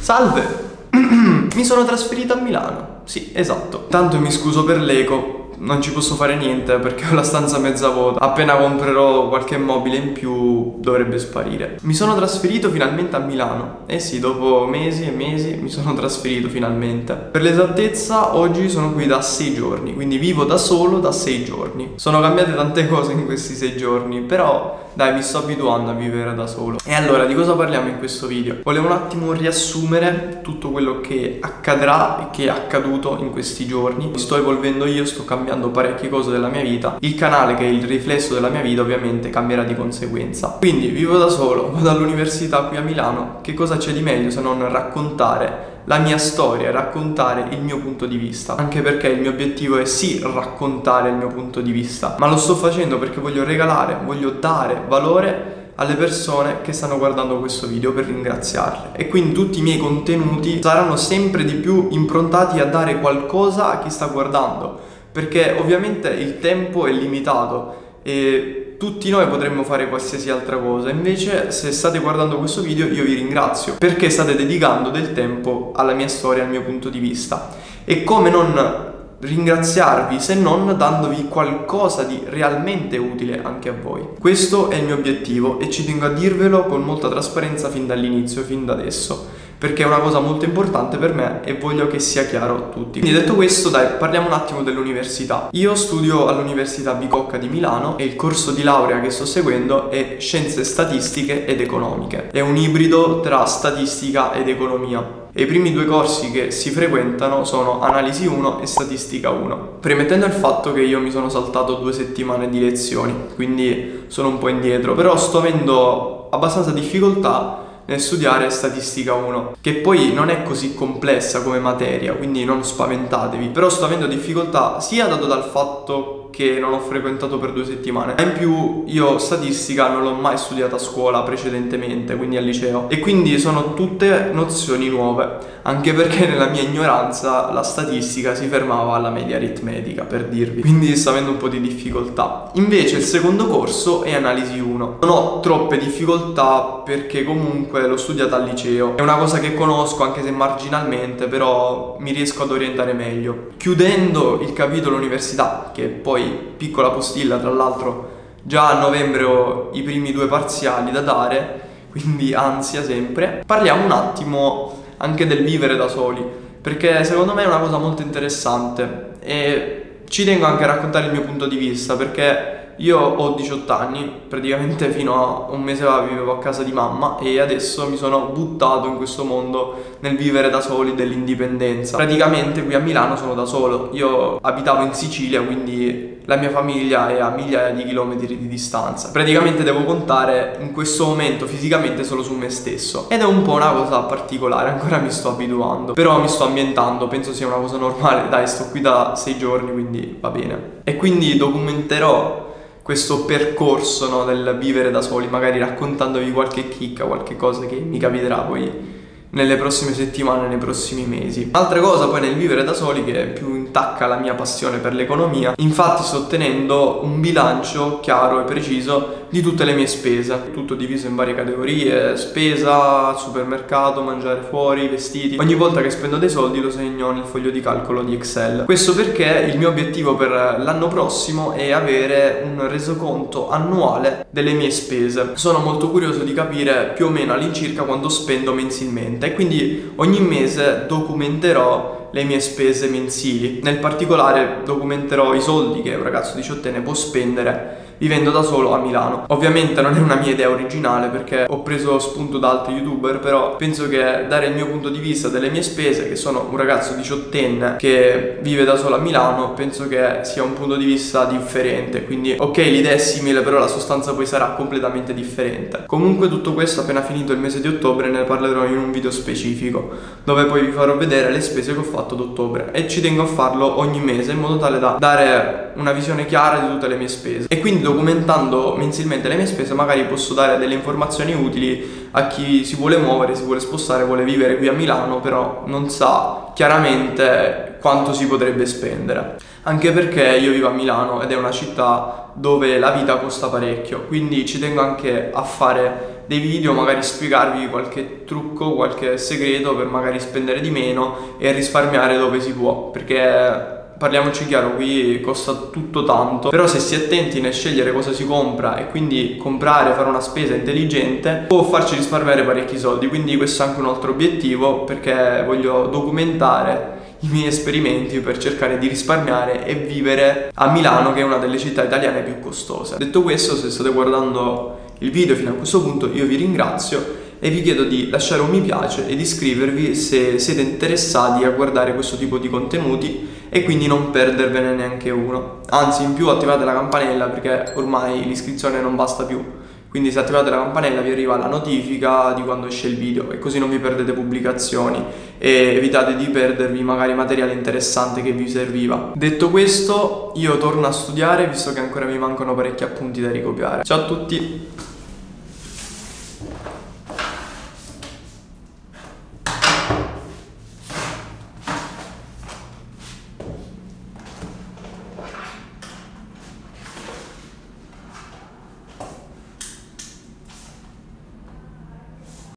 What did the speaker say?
Salve! Mi sono trasferita a Milano. Sì, esatto. Tanto mi scuso per l'eco. Non ci posso fare niente perché ho la stanza mezza vuota. Appena comprerò qualche mobile in più dovrebbe sparire. Mi sono trasferito finalmente a Milano. Eh sì, dopo mesi e mesi mi sono trasferito finalmente. Per l'esattezza oggi sono qui da 6 giorni. Quindi vivo da solo da 6 giorni. Sono cambiate tante cose in questi 6 giorni, però dai, mi sto abituando a vivere da solo. E allora di cosa parliamo in questo video? Volevo un attimo riassumere tutto quello che accadrà e che è accaduto in questi giorni. Mi sto evolvendo io, sto cambiando parecchie cose della mia vita. Il canale, che è il riflesso della mia vita, ovviamente cambierà di conseguenza. Quindi vivo da solo, vado all'università qui a Milano. Che cosa c'è di meglio se non raccontare la mia storia, raccontare il mio punto di vista? Anche perché il mio obiettivo è sì raccontare il mio punto di vista, ma lo sto facendo perché voglio regalare, voglio dare valore alle persone che stanno guardando questo video, per ringraziarle. E quindi tutti i miei contenuti saranno sempre di più improntati a dare qualcosa a chi sta guardando, perché ovviamente il tempo è limitato e tutti noi potremmo fare qualsiasi altra cosa. Invece, se state guardando questo video, io vi ringrazio perché state dedicando del tempo alla mia storia, al mio punto di vista. E come non ringraziarvi se non dandovi qualcosa di realmente utile anche a voi? Questo è il mio obiettivo e ci tengo a dirvelo con molta trasparenza fin dall'inizio, fin da adesso, perché è una cosa molto importante per me e voglio che sia chiaro a tutti. Quindi detto questo, dai, parliamo un attimo dell'università. Io studio all'Università Bicocca di Milano e il corso di laurea che sto seguendo è Scienze Statistiche ed Economiche. È un ibrido tra statistica ed economia. E i primi due corsi che si frequentano sono Analisi 1 e Statistica 1. Premettendo il fatto che io mi sono saltato 2 settimane di lezioni, quindi sono un po' indietro, però sto avendo abbastanza difficoltà nel studiare Statistica 1, che poi non è così complessa come materia, quindi non spaventatevi. Però sto avendo difficoltà sia dato dal fatto che non ho frequentato per 2 settimane, ma in più io statistica non l'ho mai studiata a scuola precedentemente, quindi al liceo, e quindi sono tutte nozioni nuove, anche perché nella mia ignoranza la statistica si fermava alla media aritmetica, per dirvi, quindi sto avendo un po' di difficoltà. Invece il secondo corso è Analisi 1. Non ho troppe difficoltà perché comunque l'ho studiata al liceo, è una cosa che conosco anche se marginalmente, però mi riesco ad orientare meglio. Chiudendo il capitolo università, che poi, piccola postilla tra l'altro, già a novembre ho i primi 2 parziali da dare, quindi ansia sempre. Parliamo un attimo anche del vivere da soli, perché secondo me è una cosa molto interessante e ci tengo anche a raccontare il mio punto di vista, perché io ho 18 anni, praticamente fino a un mese fa vivevo a casa di mamma e adesso mi sono buttato in questo mondo nel vivere da soli dell'indipendenza. Praticamente qui a Milano sono da solo, io abitavo in Sicilia, quindi la mia famiglia è a migliaia di chilometri di distanza. Praticamente devo contare in questo momento fisicamente solo su me stesso ed è un po' una cosa particolare, ancora mi sto abituando, però mi sto ambientando, penso sia una cosa normale. Dai, sto qui da 6 giorni, quindi va bene. E quindi documenterò questo percorso, no, del vivere da soli, magari raccontandovi qualche chicca, qualche cosa che mi capiterà poi nelle prossime settimane, nei prossimi mesi. Altra cosa poi nel vivere da soli che più intacca la mia passione per l'economia. Infatti sto ottenendo un bilancio chiaro e preciso di tutte le mie spese, tutto diviso in varie categorie: spesa, supermercato, mangiare fuori, vestiti. Ogni volta che spendo dei soldi lo segno nel foglio di calcolo di Excel. Questo perché il mio obiettivo per l'anno prossimo è avere un resoconto annuale delle mie spese. Sono molto curioso di capire più o meno all'incirca quanto spendo mensilmente e quindi ogni mese documenterò le mie spese mensili. Nel particolare documenterò i soldi che un ragazzo 18enne può spendere vivendo da solo a Milano. Ovviamente non è una mia idea originale perché ho preso spunto da altri youtuber, però penso che dare il mio punto di vista delle mie spese, che sono un ragazzo 18enne che vive da solo a Milano, penso che sia un punto di vista differente. Quindi ok, l'idea è simile, però la sostanza poi sarà completamente differente. Comunque tutto questo, appena finito il mese di ottobre, ne parlerò in un video specifico dove poi vi farò vedere le spese che ho fatto ad ottobre, e ci tengo a farlo ogni mese in modo tale da dare una visione chiara di tutte le mie spese. E quindi documentando mensilmente le mie spese magari posso dare delle informazioni utili a chi si vuole muovere, si vuole spostare, vuole vivere qui a Milano però non sa chiaramente quanto si potrebbe spendere. Anche perché io vivo a Milano ed è una città dove la vita costa parecchio, quindi ci tengo anche a fare dei video, magari spiegarvi qualche trucco, qualche segreto per magari spendere di meno e risparmiare dove si può, perché parliamoci chiaro, qui costa tutto tanto, però se si è attenti nel scegliere cosa si compra e quindi comprare, fare una spesa intelligente, può farci risparmiare parecchi soldi. Quindi questo è anche un altro obiettivo, perché voglio documentare i miei esperimenti per cercare di risparmiare e vivere a Milano, che è una delle città italiane più costose. Detto questo, se state guardando il video fino a questo punto, io vi ringrazio e vi chiedo di lasciare un mi piace e di iscrivervi se siete interessati a guardare questo tipo di contenuti e quindi non perdervene neanche uno. Anzi, in più attivate la campanella, perché ormai l'iscrizione non basta più, quindi se attivate la campanella vi arriva la notifica di quando esce il video e così non vi perdete pubblicazioni e evitate di perdervi magari materiale interessante che vi serviva. Detto questo, io torno a studiare, visto che ancora mi mancano parecchi appunti da ricopiare. Ciao a tutti!